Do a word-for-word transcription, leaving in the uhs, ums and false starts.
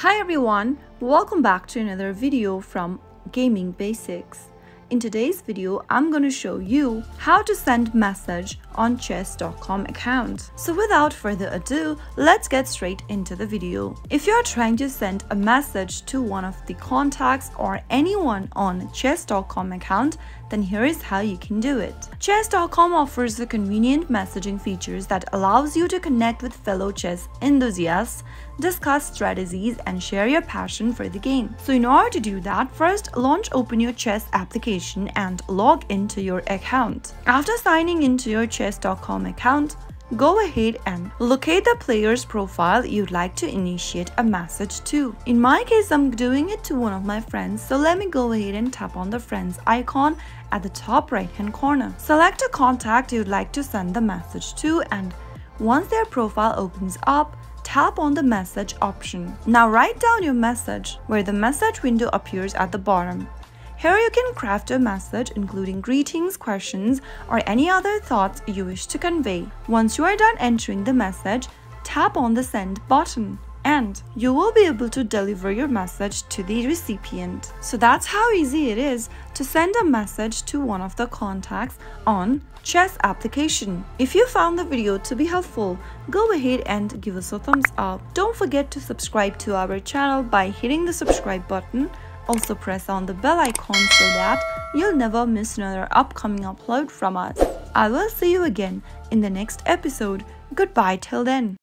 Hi everyone, welcome back to another video from Gaming Basics. In today's video, I'm going to show you how to send message on chess dot com account. So without further ado, let's get straight into the video. If you're trying to send a message to one of the contacts or anyone on chess dot com account, then here is how you can do it. Chess dot com offers the convenient messaging features that allows you to connect with fellow chess enthusiasts, discuss strategies, and share your passion for the game. So in order to do that, first launch open your chess application and log into your account. After signing into your chess dot com account, go ahead and locate the player's profile you'd like to initiate a message to. In my case, I'm doing it to one of my friends, so let me go ahead and tap on the friends icon at the top right hand corner. Select a contact you'd like to send the message to, and once their profile opens up, tap on the message option. Now write down your message where the message window appears at the bottom. Here you can craft a message including greetings, questions, or any other thoughts you wish to convey. Once you are done entering the message, tap on the send button and you will be able to deliver your message to the recipient. So that's how easy it is to send a message to one of the contacts on Chess application. If you found the video to be helpful, go ahead and give us a thumbs up. Don't forget to subscribe to our channel by hitting the subscribe button. Also press on the bell icon so that you'll never miss another upcoming upload from us. I will see you again in the next episode. Goodbye till then.